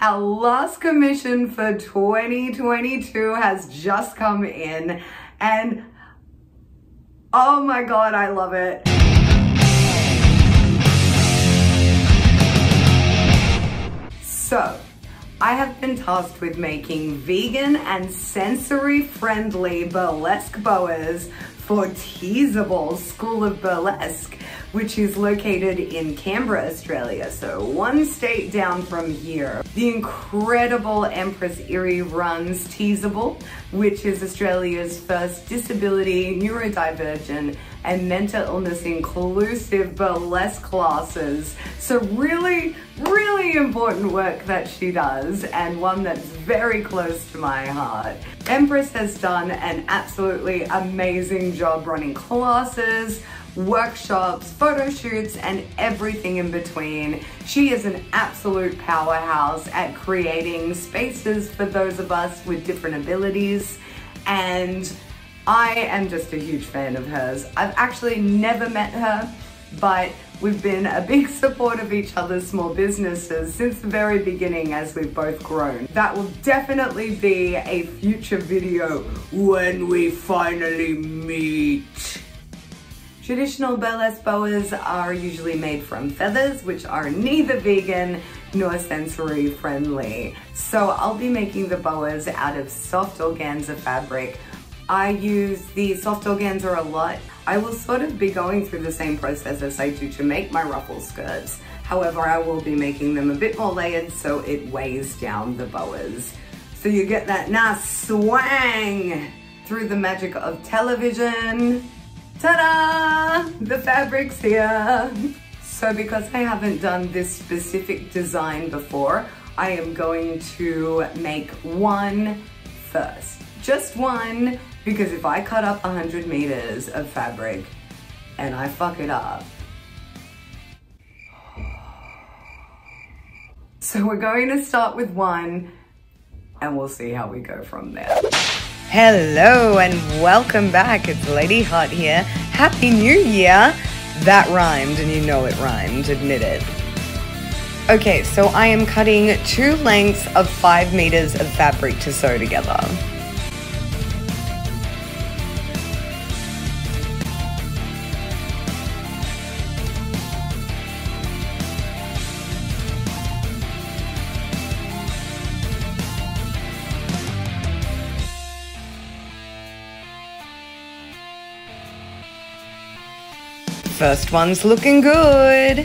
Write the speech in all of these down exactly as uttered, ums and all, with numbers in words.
Our last commission for twenty twenty-two has just come in, and oh my God, I love it. So, I have been tasked with making vegan and sensory-friendly burlesque boas for Tease-Able School of Burlesque, which is located in Canberra, Australia, so one state down from here. The incredible Empress Eyrie runs Tease-Able, which is Australia's first disability, neurodivergent, and mental illness inclusive burlesque classes. So really, really important work that she does, and one that's very close to my heart. Empress has done an absolutely amazing job running classes, workshops, photo shoots, and everything in between. She is an absolute powerhouse at creating spaces for those of us with different abilities, and I am just a huge fan of hers. I've actually never met her, but we've been a big support of each other's small businesses since the very beginning as we've both grown. That will definitely be a future video when we finally meet. Traditional burlesque boas are usually made from feathers, which are neither vegan nor sensory friendly. So I'll be making the boas out of soft organza fabric. I use the soft organza a lot. I will sort of be going through the same process as I do to make my ruffle skirts. However, I will be making them a bit more layered so it weighs down the boas. So you get that nice swang through the magic of television. Ta-da! The fabric's here. So because I haven't done this specific design before, I am going to make one first. Just one, because if I cut up one hundred meters of fabric and I fuck it up. So we're going to start with one and we'll see how we go from there. Hello and welcome back, it's Lady Hart here. Happy New Year! That rhymed and you know it rhymed, admit it. Okay, so I am cutting two lengths of five meters of fabric to sew together. First one's looking good.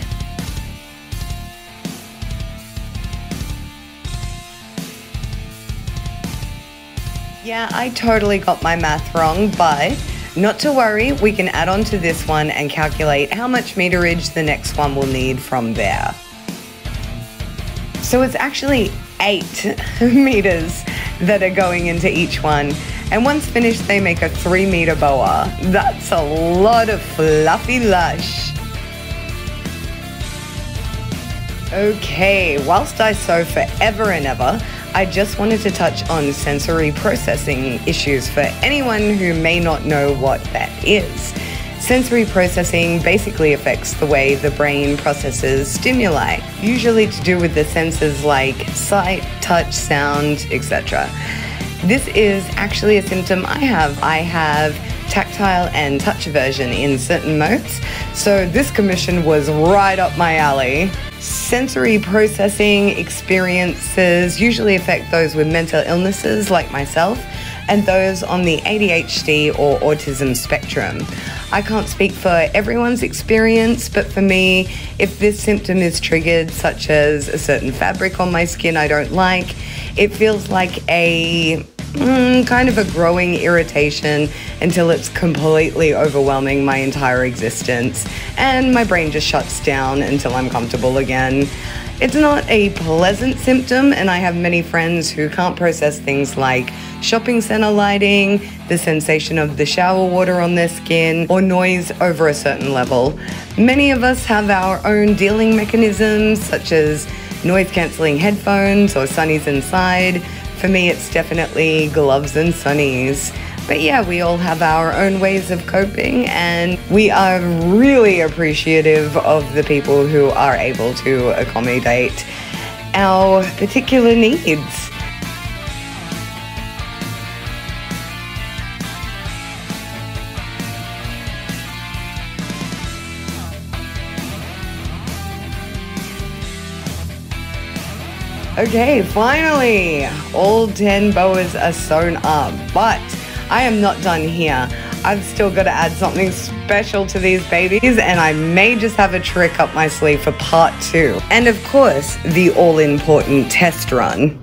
Yeah, I totally got my math wrong, but not to worry, we can add on to this one and calculate how much meterage the next one will need from there. So it's actually eight meters that are going into each one. And once finished, they make a three meter boa. That's a lot of fluffy lush. Okay, whilst I sew forever and ever, I just wanted to touch on sensory processing issues for anyone who may not know what that is. Sensory processing basically affects the way the brain processes stimuli, usually to do with the senses like sight, touch, sound, et cetera. This is actually a symptom I have. I have tactile and touch aversion in certain modes, so this commission was right up my alley. Sensory processing experiences usually affect those with mental illnesses like myself and those on the A D H D or autism spectrum. I can't speak for everyone's experience, but for me, if this symptom is triggered, such as a certain fabric on my skin I don't like, it feels like a mm, kind of a growing irritation until it's completely overwhelming my entire existence and my brain just shuts down until I'm comfortable again. It's not a pleasant symptom, and I have many friends who can't process things like shopping center lighting, the sensation of the shower water on their skin, or noise over a certain level. Many of us have our own dealing mechanisms, such as noise-cancelling headphones or sunnies inside. For me, it's definitely gloves and sunnies. But yeah, we all have our own ways of coping, and we are really appreciative of the people who are able to accommodate our particular needs. Okay, finally, all ten boas are sewn up, but I am not done here. I've still got to add something special to these babies, and I may just have a trick up my sleeve for part two. And of course, the all-important test run.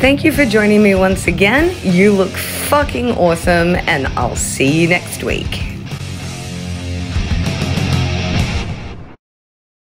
Thank you for joining me once again. You look fucking awesome, and I'll see you next week.